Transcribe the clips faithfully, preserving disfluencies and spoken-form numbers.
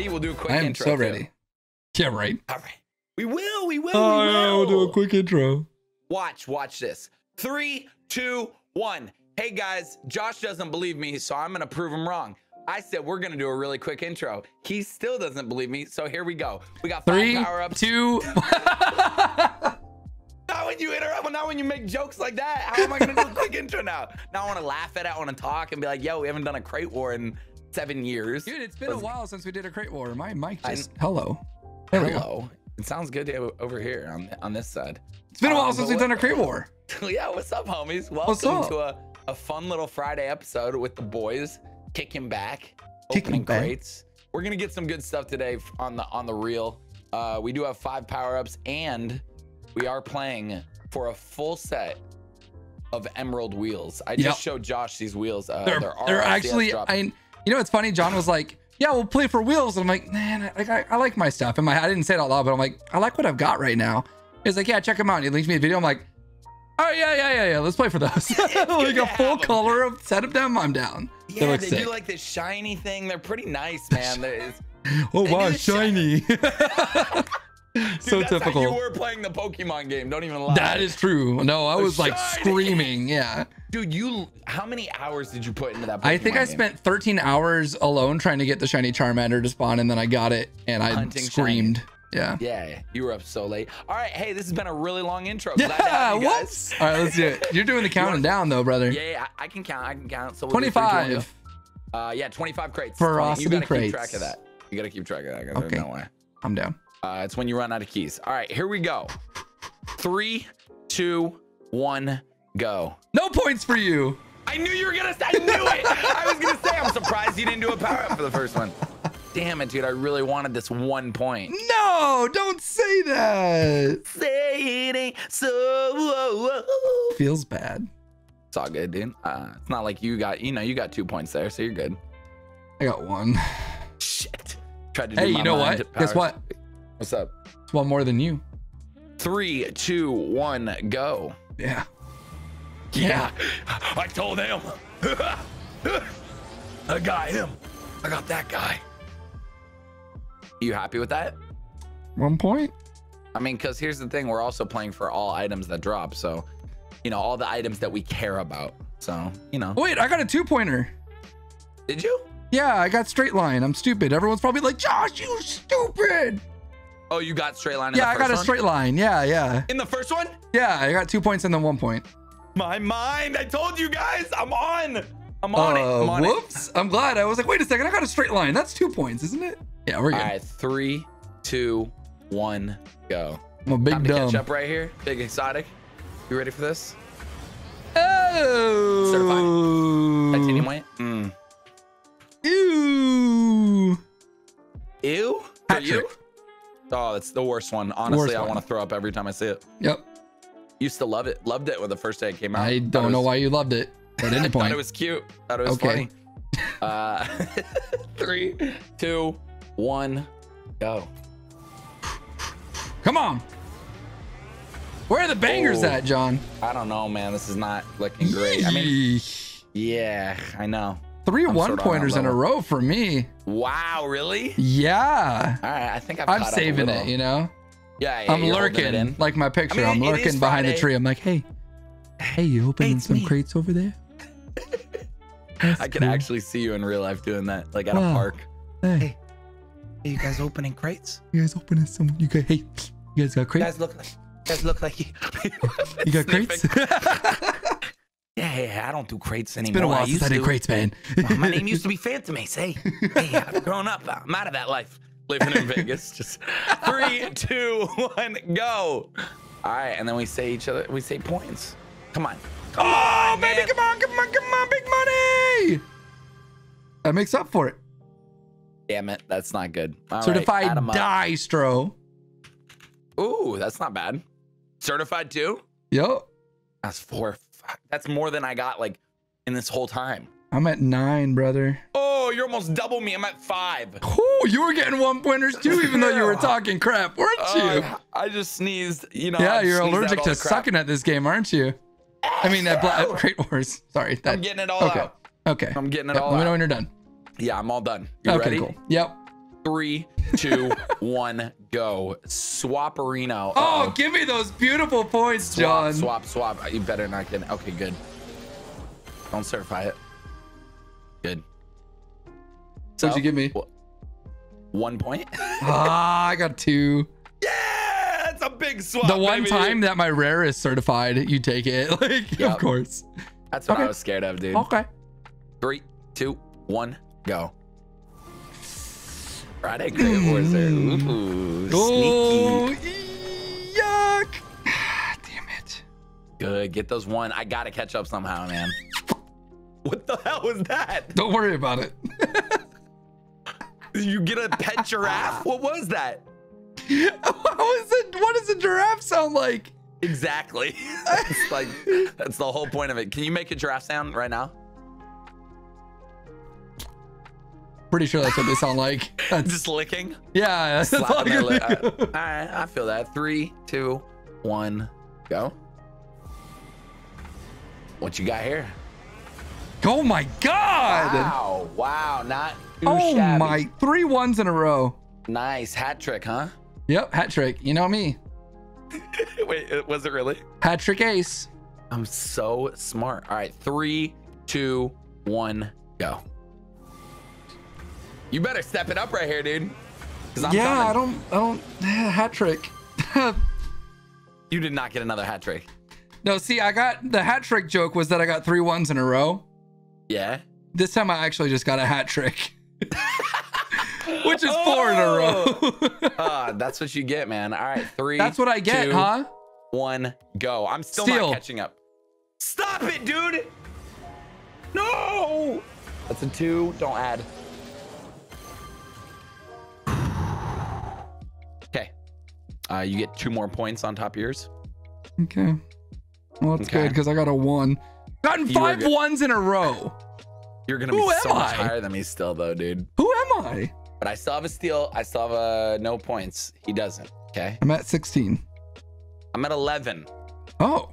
ready? We'll do a quick I am intro. So ready. Too. Yeah, right. All right. We will. We will. Oh, we will. Yeah, we'll do a quick intro. Watch. Watch this. Three, two, one. Hey, guys. Josh doesn't believe me, so I'm going to prove him wrong. I said we're going to do a really quick intro. He still doesn't believe me, so here we go. We got five three, power ups. Two. Not when you interrupt, not when you make jokes like that. How am I going to do a quick intro now? Now I want to laugh at it. I want to taltalk and be like, yo, we haven't done a crate war in seven years. Dude, it's been Let's... a while since we did a crate war. My mic just, I... hello. There hello. It sounds good to over here on, on this side. It's been a while um, since we've done a crate war. Yeah, what's up, homies? Welcome to a, a fun little Friday episode with the boys. Kicking back, opening crates. We're gonna get some good stuff today on the on the reel. Uh, we do have five power-ups, and we are playing for a full set of Emerald wheels. I just yep. showed Josh these wheels. Uh, they're, they're actually, I, you know, it's funny. John was like, "Yeah, we'll play for wheels," and I'm like, "Man, I, I, I like my stuff." And my I didn't say it out loud, but I'm like, "I like what I've got right now." He's like, "Yeah, check them out." And he linked me a video. I'm like, "Oh yeah, yeah, yeah, yeah. Let's play for those." Like a full color of set of them. I'm down. Yeah, they, they do like this shiny thing. They're pretty nice, man. Is, oh wow, shiny! Dude, so that's typical. How you were playing the Pokemon game. Don't even lie. That is true. No, I was shiny. Like screaming. Yeah. Dude, you. How many hours did you put into that Pokemon I think I game? Spent thirteen hours alone trying to get the shiny Charmander to spawn, and then I got it, and I Hunting screamed. Shiny. Yeah. Yeah, you were up so late. All right, hey, this has been a really long intro. Glad yeah, to have you guys. What? All right, let's do it. You're doing the counting down, though, brother. Yeah, yeah, I can count. I can count. So we'll twenty-five. Uh, yeah, twenty-five crates. Ferocity you gotta crates. Keep track of that. You gotta keep track of that. Okay. There's no way. I'm down. Uh, it's when you run out of keys. All right, here we go. Three, two, one, go. No points for you. I knew you were gonna. I knew it. I was gonna say. I'm surprised you didn't do a power up for the first one. Damn it, dude. I really wanted this one point. No, don't say that. Say it ain't so. Feels bad. It's all good, dude. Uh, it's not like you got, you know, you got two points there, so you're good. I got one. Shit. Tried to do hey, my you know what? Guess what? What's up? It's one more than you. Three, two, one, go. Yeah. Yeah. yeah. I told him. I got him. I got that guy. You happy with that? One point. I mean, because here's the thing. We're also playing for all items that drop. So, you know, all the items that we care about. So, you know. Wait, I got a two pointer. Did you? Yeah, I got straight line. I'm stupid. Everyone's probably like, Josh, you stupid. Oh, you got straight line in yeah, the first one? Yeah, I got a one? Straight line. Yeah, yeah. In the first one? Yeah, I got two points and then one point. My mind. I told you guys. I'm on. I'm on uh, it. I'm on whoops. It. I'm glad. I was like, wait a second. I got a straight line. That's two points, isn't it? Yeah, we're good. All right, three, two, one, go. I'm a big Time to dumb. Catch up right here. Big exotic. You ready for this? Oh. Certified. Titanium white. Mm. Ew. Ew? For you? Oh, that's the worst one. Honestly, worst I want to throw up every time I see it. Yep. Used to love it. Loved it when the first day it came out. I don't was, know why you loved it. At any point. I thought it was cute. Thought it was okay. funny. Uh, three, two, one, go. Come on. Where are the bangers oh, at, John? I don't know, man. This is not looking great. I mean, yeah, I know. Three I'm one pointers in a row for me. Wow, really? Yeah. All right, I think I've I'm saving it, you know? Yeah, yeah I'm lurking, like my picture. I mean, I'm lurking behind a tree. I'm like, hey, hey, you opening hey, some me. crates over there? That's I could cool. actually see you in real life doing that, like at wow. a park. Hey. hey. Hey, you guys opening crates? You guys opening some? You guys, hey, you guys got crates? You guys look like, you guys look like you. You got crates? yeah, yeah, I don't do crates anymore. It's been a while I since I did to. crates, man. Well, my name used to be PhantomACE. Hey, hey, I've grown up. I'm out of that life. Living in Vegas. Just three, two, one, go. All right, and then we say each other. We say points. Come on. Come oh, on, baby, man. come on, come on, come on, big money. That makes up for it. Damn it, that's not good. All Certified right, die, Stro. Ooh, that's not bad. Certified too? Yep. That's four. Fuck. That's more than I got like in this whole time. I'm at nine, brother. Oh, you're almost double me. I'm at five. Oh, you were getting one pointers too, even though you were talking crap, weren't you? Uh, I just sneezed. You know. Yeah, you're allergic to sucking at this game, aren't you? I mean, at, at Crate Wars. Sorry. That, I'm getting it all okay. out. Okay. I'm getting it yep, all let out. Let me know when you're done. Yeah, I'm all done. You okay, ready? Cool. Yep. Three, two, one, go. Swapperino. Uh-oh. Oh, give me those beautiful points, John. Swap, swap, swap. You better not get it. Okay, good. Don't certify it. Good. So what'd you give me? One point. Ah, I got two. Yeah, that's a big swap. The one baby. time that my rare is certified, you take it. Like, yep. Of course. That's what okay. I was scared of, dude. Okay. Three, two, one, go. Friday Great Wizard. Ooh, sneaky. Oh, yuck. Damn it. Good. Get those one. I got to catch up somehow, man. What the hell was that? Don't worry about it. You get a pet giraffe? What was that? How is it? What does a giraffe sound like? Exactly. That's like, that's the whole point of it. Can you make a giraffe sound right now? Pretty sure that's what they sound like. That's, just licking? Yeah. That's all their lip. Uh, all right, I feel that. Three, two, one, go. What you got here? Oh my God. Wow, wow, not too oh shabby. My, three ones in a row. Nice, hat trick, huh? Yep, hat trick, you know me. Wait, was it really? Hat trick ace. I'm so smart. All right, three, two, one, go. You better step it up right here, dude. I'm yeah, coming. I don't, I don't, hat trick. You did not get another hat trick. No, see, I got, the hat trick joke was that I got three ones in a row. Yeah. This time I actually just got a hat trick, which is oh! four in a row. uh, that's what you get, man. All right, three. That's what I get, two, huh? One, go. I'm still Steal. not catching up. Stop it, dude. No. That's a two. Don't add. Uh, you get two more points on top of yours. Okay. Well, that's okay. good because I got a one. Gotten five ones in a row. You're going to be so much higher than me still, though, dude. Who am I? But I still have a steal. I still have uh, no points. He doesn't. Okay. I'm at sixteen. I'm at eleven. Oh.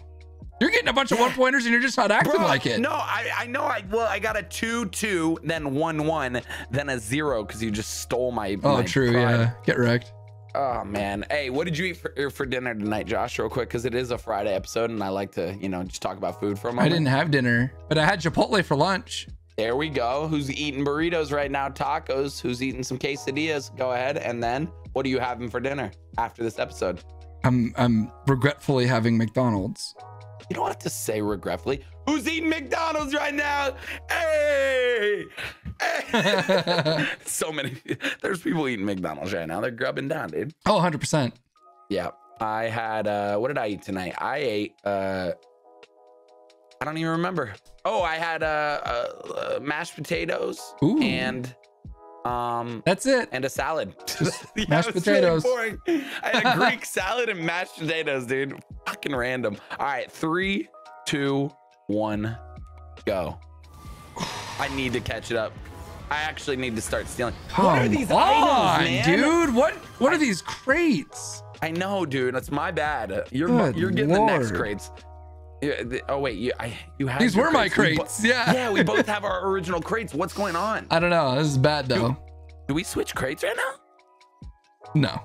You're getting a bunch yeah. of one pointers and you're just not acting Bro, like it. No, I, I know. I Well, I got a two, two, then one, one, then a zero because you just stole my. Oh, my true. Pride. Yeah. Get wrecked. Oh man. Hey, what did you eat for, for dinner tonight, Josh, real quick? Cause it is a Friday episode and I like to, you know, just talk about food for a moment. I didn't have dinner, but I had Chipotle for lunch. There we go. Who's eating burritos right now? Tacos. Who's eating some quesadillas? Go ahead. And then what are you having for dinner after this episode? I'm, I'm regretfully having McDonald's. You don't have to say regretfully. Who's eating McDonald's right now? Hey! Hey! So many. There's people eating McDonald's right now. They're grubbing down, dude. Oh, one hundred percent. Yeah. I had, uh, what did I eat tonight? I ate, uh, I don't even remember. Oh, I had uh, uh, uh, mashed potatoes. Ooh. And... Um, that's it. And a salad. Yeah, mashed potatoes. Really boring. I had a Greek salad and mashed potatoes, dude. Fucking random. All right, three, two, one, go. I need to catch it up. I actually need to start stealing. Come what are these on, items, man? Dude? What? What are these crates? I know, dude. That's my bad. You're Good you're getting Lord. the next crates. Oh wait, you I, you have these were crates. my crates. We yeah, yeah, we both have our original crates. What's going on? I don't know. This is bad though. Do, do we switch crates right now? No,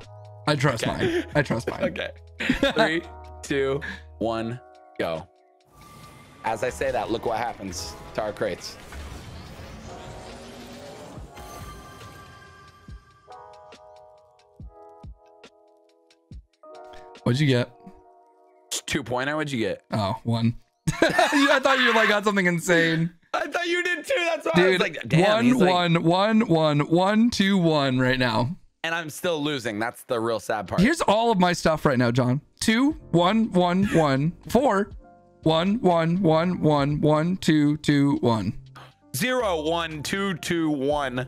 I trust okay. mine. I trust mine. Okay. Three, two, one, go. As I say that, look what happens to our crates. What'd you get? Two-pointer, what'd you get? Oh, one. I thought you like got something insane. I thought you did too. That's why Dude, I was like, damn. One, like, one, one, one, one, two, one right now. And I'm still losing. That's the real sad part. Here's all of my stuff right now, John. Two, one, one, one, four, one, one, one, one, one, two, two, one. Zero, one, two, two, one.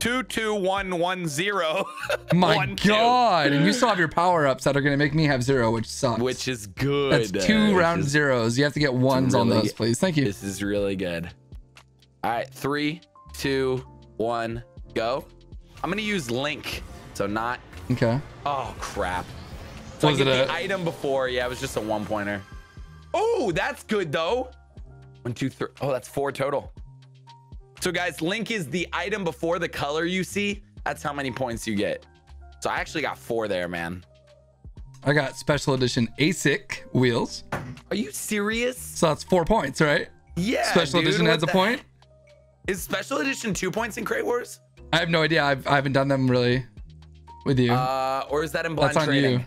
Two, two, one, one, zero. My one, God. Two. And you still have your power-ups that are going to make me have zero, which sucks. Which is good. That's two uh, round is, zeros. You have to get ones really on those, good. please. Thank you. This is really good. All right. Three, two, one, go. I'm going to use Link. So not. Okay. Oh, crap. So was it a... the item before. Yeah, it was just a one-pointer. Oh, that's good, though. One, two, three. Oh, that's four total. So guys, Link is the item before the color you see. That's how many points you get. So I actually got four there, man. I got special edition A S I C wheels. Are you serious? So that's four points, right? Yeah. Special dude, edition has a point. Is special edition two points in Crate Wars? I have no idea. I've, I haven't done them really with you. Uh, or is that in blind trading?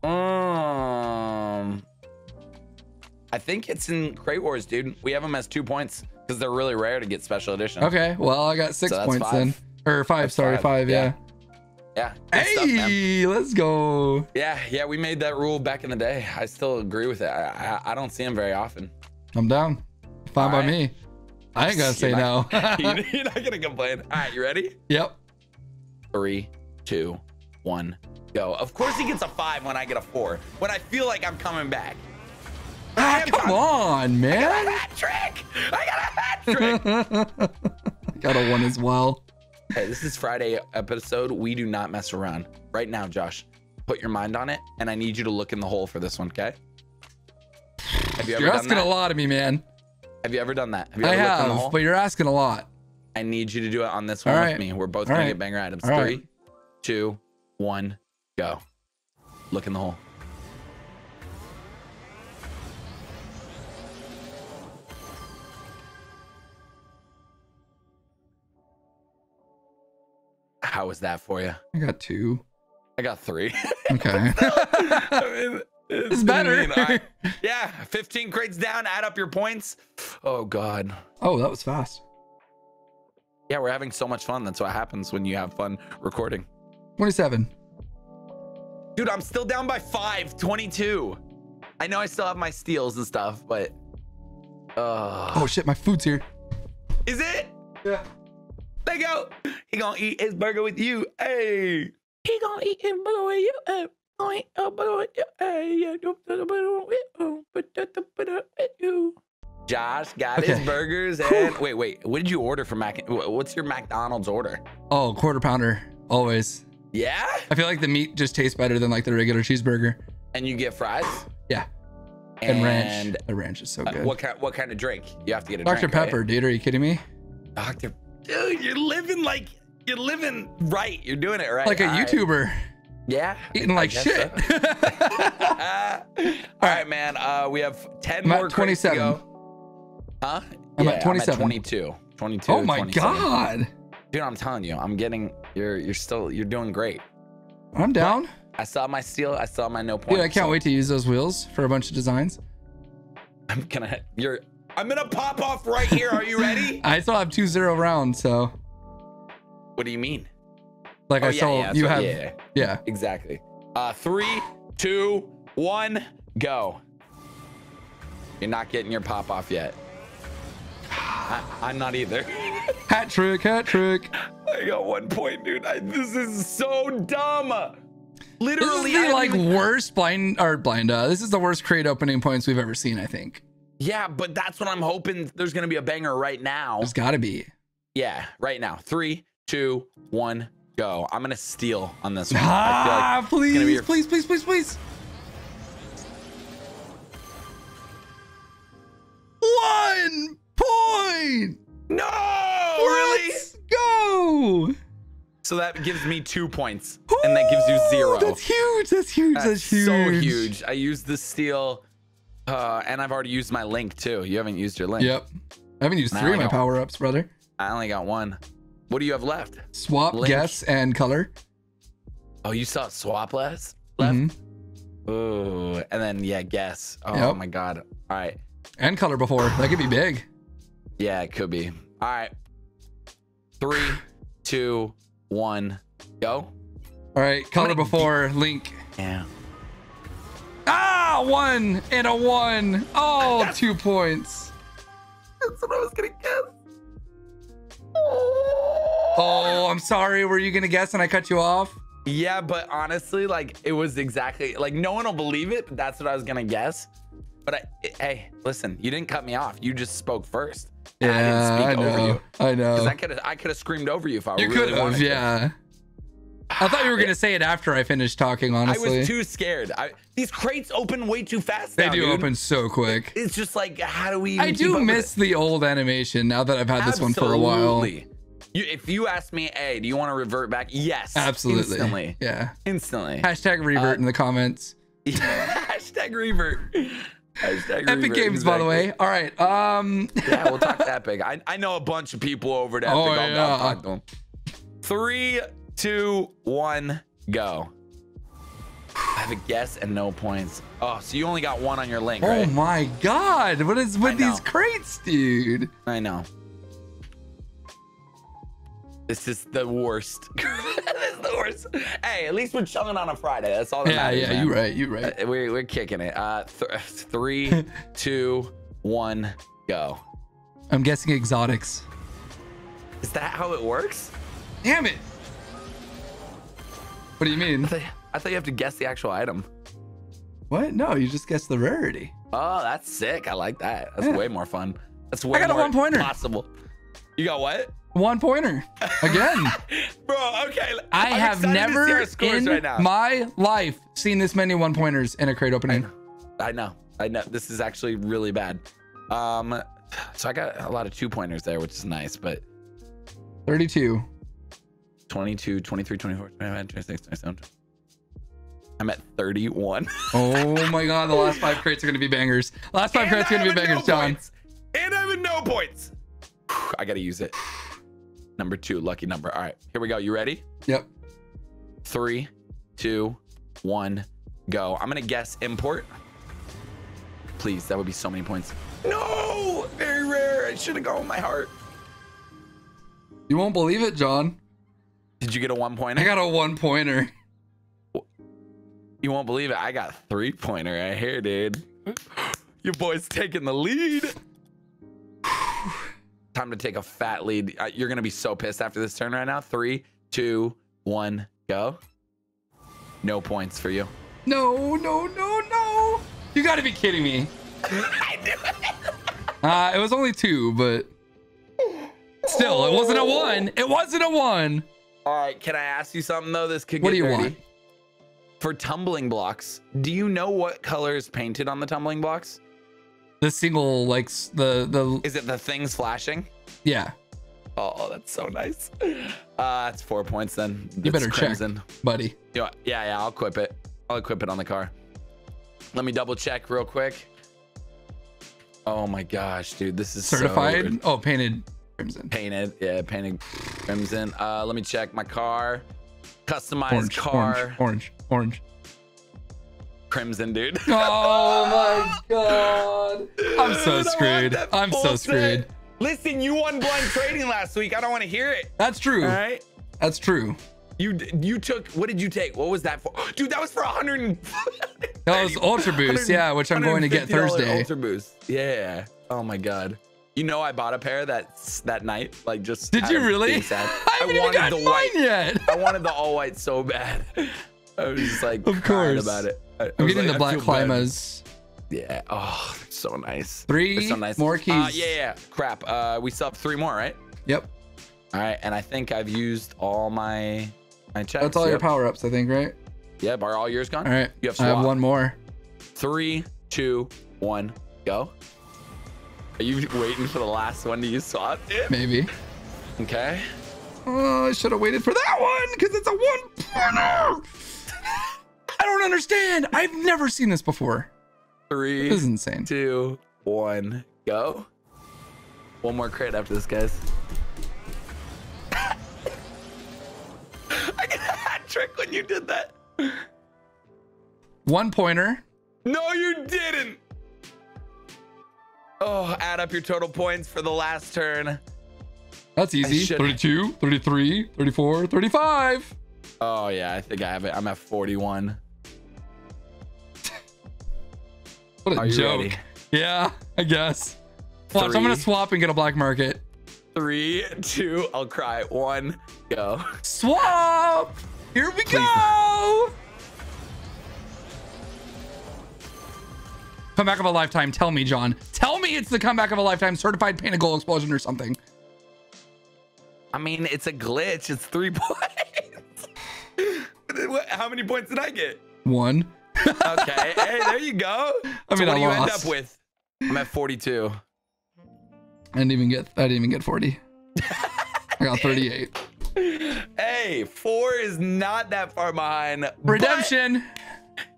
That's on you. Um, I think it's in Crate Wars, dude. We have them as two points because they're really rare to get special edition. Okay. Well, I got six so points then, or five. That's sorry, five. five yeah. yeah. Yeah. Hey, stuff, let's go. Yeah, yeah, we made that rule back in the day. I still agree with it. I I, I don't see him very often. I'm down. Fine by me. I ain't gonna say no. You're not gonna complain. All right, you ready? Yep. Three, two, one, go. Of course he gets a five when I get a four. When I feel like I'm coming back. Ah, come on, man. I got a hat trick. I got a hat trick. Got a one as well. Hey, this is Friday episode. We do not mess around. Right now, Josh, put your mind on it, and I need you to look in the hole for this one, okay? Have you ever you're done asking that? a lot of me, man. Have you ever done that? Have you I ever have, looked in the hole? But you're asking a lot. I need you to do it on this one All with right. me. We're both All gonna right. get banger items. All Three, right. two, one, go. Look in the hole. How was that for you? I got two. I got three. Okay. I mean, it's, it's better. Mean, I, yeah, fifteen crates down. Add up your points. Oh God. Oh, that was fast. Yeah, we're having so much fun. That's what happens when you have fun recording. twenty-seven. Dude, I'm still down by five. twenty-two. I know I still have my steals and stuff, but. Uh, oh shit! My food's here. Is it? Yeah. They go. He gonna eat his burger with you. Hey. He gonna eat his burger with you. Hey. Gonna eat a burger with you. Hey. Josh got okay. his burgers and wait, wait. What did you order for Mac? What's your McDonald's order? Oh, quarter pounder always. Yeah. I feel like the meat just tastes better than like the regular cheeseburger. And you get fries. Yeah. And, and ranch. The ranch is so good. Uh, what kind? What kind of drink? You have to get a Doctor drink, Pepper, right? Dude. Are you kidding me? Doctor. Dude, you're living like you're living right. You're doing it right. Like a All YouTuber. Right. Yeah. Eating like shit. So. uh, all right, man. Uh, we have ten I'm more. twenty-seven. To go. Huh? I'm yeah, at twenty-seven. I'm at twenty-two. twenty-two. Oh my God. Dude, I'm telling you, I'm getting. You're you're still you're doing great. I'm down. But I saw my steal. I saw my no point. Dude, I can't so. wait to use those wheels for a bunch of designs. I'm gonna. You're. I'm gonna pop off right here. Are you ready? I still have two zero rounds, so. What do you mean? Like oh, I yeah, still yeah, you so, have. Yeah, yeah. Exactly. Uh, three, two, one, go. You're not getting your pop off yet. I, I'm not either. Hat trick, hat trick. I got one point, dude. I, this is so dumb. Literally, this is the, like worst blind or blind. Uh, this is the worst crate opening points we've ever seen, I think. Yeah, but that's what I'm hoping. There's going to be a banger right now. There's got to be. Yeah, right now. Three, two, one, go. I'm going to steal on this one. Ah, I feel like please, your... please, please, please, please. One point. No. Really? Let's go. So that gives me two points. Ooh, and that gives you zero. That's huge. That's huge. That's, that's huge. So huge. I used the steal. Uh, and I've already used my link too. You haven't used your link. Yep. I haven't used and three of my power-ups, brother. I only got one. What do you have left? Swap, link. guess, and color. Oh, you saw swap less? left? Mm-hmm. Ooh. And then, yeah, guess. Oh, yep. My God. All right. And color before. That could be big. Yeah, it could be. All right. Three, two, one, go. All right. Color before, link. Yeah. Ah, one and a one. Oh, two points. That's what I was gonna guess. Oh. oh, I'm sorry. Were you gonna guess and I cut you off? Yeah, but honestly, like it was exactly like no one will believe it. But that's what I was gonna guess. But I, it, hey, listen, you didn't cut me off. You just spoke first. Yeah, I didn't speak I know. over you. I know. Because I could have, I could have screamed over you if I you really could've, wanted. Yeah. To. I thought you were gonna say it after I finished talking. Honestly, I was too scared. I, these crates open way too fast. They now, do dude. open so quick. It's just like, how do we? Even I do miss the old animation now that I've had Absolutely. this one for a while. You, if you ask me, hey, do you want to revert back? Yes. Absolutely. Instantly. Yeah. Instantly. Hashtag revert uh, in the comments. Hashtag revert. Hashtag Epic revert, Games, exactly. By the way. All right. Um. Yeah, we'll talk to Epic. I, I know a bunch of people over at Epic. Oh, I'll, yeah. I'll talk to them. Three, two, one, go. I have a guess and no points. Oh, so you only got one on your link, oh right? Oh my God. What is with these crates, dude? I know. This is the worst. This is the worst. Hey, at least we're chilling on a Friday. That's all that yeah, matters. Yeah, yeah, you're right. You're right. Uh, we're, we're kicking it. Uh, th three, two, one, go. I'm guessing exotics. Is that how it works? Damn it. What do you mean? I thought you have to guess the actual item. What? No, you just guess the rarity. Oh, that's sick. I like that. That's yeah. way more fun. That's way I got more a one pointer. Possible. You got what? One pointer. Again. Bro, okay. I I'm have never in right now. my life seen this many one pointers in a crate opening. I know. I know. I know. This is actually really bad. Um, so I got a lot of two pointers there, which is nice, but thirty-two. twenty-two, twenty-three, twenty-four, twenty-five, twenty-six, twenty-seven. I'm at thirty-one. Oh my God, the last five crates are gonna be bangers. Last five and crates are gonna be bangers, no John. Points. And I have no points. I gotta use it. Number two, lucky number. All right, here we go. You ready? Yep. Three, two, one, go. I'm gonna guess import. Please, that would be so many points. No, very rare. I should have gone with my heart. You won't believe it, John. Did you get a one pointer? I got a one pointer. You won't believe it. I got a three pointer right here, dude. Your boy's taking the lead. Time to take a fat lead. You're going to be so pissed after this turn right now. Three, two, one, go. No points for you. No, no, no, no. You got to be kidding me. I knew it. Uh, it was only two, but still, it wasn't a one. It wasn't a one. All right. Can I ask you something, though? This could get What do you dirty. want? For tumbling blocks, do you know what color is painted on the tumbling blocks? The single, like the the. Is it the things flashing? Yeah. Oh, that's so nice. Uh, that's four points then. You it's better crimson. check, buddy. Yeah, yeah, I'll equip it. I'll equip it on the car. Let me double check real quick. Oh my gosh, dude, this is certified. So oh, painted crimson. Painted, yeah, painted crimson. Uh, let me check my car. Customized orange, car. Orange. Orange. Orange. Crimson, dude. Oh my God. Dude, I'm so screwed. I'm so screwed. Set. Listen, you won blind trading last week. I don't want to hear it. That's true. All right. That's true. You you took, what did you take? What was that for? Dude, that was for one hundred. That was Ultra Boost. Yeah, which I'm going to get Thursday. Ultra Boost. Yeah. Oh my God. You know, I bought a pair that that night. Like, just. Did you really? I haven't I wanted even the white yet. I wanted the all white so bad. I was just like, of course, about it. I, I'm getting like, the black climbers. Yeah. Oh, so nice. Three so nice. more keys. Uh, yeah, yeah. Crap. Uh, we still have three more, right? Yep. All right, and I think I've used all my my checks. That's all yep. your power ups, I think, right? Yep. Are all yours gone? All right. You have swap. I have one more. Three, two, one, go. Are you waiting for the last one to use swap? Dude? Maybe. Okay. Oh, I should have waited for that one because it's a one pointer. I don't understand. I've never seen this before. Three. This is insane. Two, one, go. One more crate after this, guys. I got a hat trick when you did that. One pointer. No, you didn't. Oh, add up your total points for the last turn. That's easy. thirty-two, thirty-three, thirty-four, thirty-five. Oh, yeah, I think I have it. I'm at forty-one. What a Are joke. You ready? Yeah, I guess. Watch, Three, I'm going to swap and get a black market. Three, two, I'll cry. One, go. Swap! Here we Please. go! Comeback of a lifetime. Tell me, John. Tell me it's the comeback of a lifetime. Certified painted gold explosion or something. I mean, it's a glitch. It's three points. What, how many points did I get? One. Okay. Hey, there you go. I so mean, what I do you lost. end up with? I'm at forty-two. I didn't even get. I didn't even get forty. I got thirty-eight. Hey, four is not that far behind. Redemption.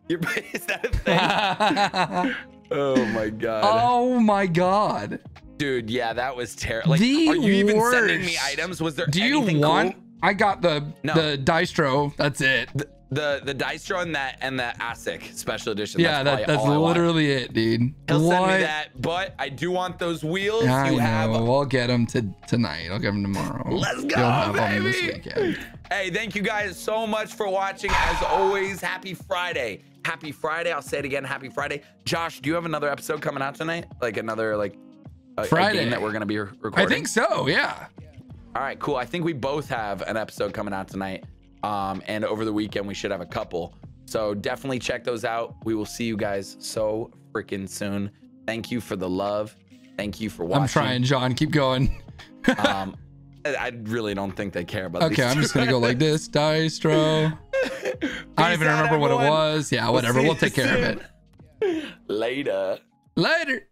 Your is that a thing? Oh my god. Oh my god. Dude, yeah, that was terrible. Like, the are you even worst. Sending me items? Was there? Do anything you want? Cool? I got the no. the Dystro. That's it. The the, the Dystro and that and the A S I C special edition. Yeah, that's, that, that's literally it, dude. He'll what? Send me that, but I do want those wheels. I you know. have. I'll get them to tonight. I'll get them tomorrow. Let's go, have baby. This weekend. Hey, thank you guys so much for watching. As always, happy Friday. Happy Friday. I'll say it again. Happy Friday. Josh, do you have another episode coming out tonight? Like another like. A, Friday a game that we're gonna be recording. I think so, yeah. All right, cool. I think we both have an episode coming out tonight, um, and over the weekend we should have a couple. So definitely check those out. We will see you guys so freaking soon. Thank you for the love. Thank you for watching. I'm trying, John. Keep going. um, I, I really don't think they care about. Okay, these I'm just gonna go like this, Dystro. I don't Peace even remember everyone. what it was. Yeah, whatever. We'll, we'll take care soon. of it. Later. Later.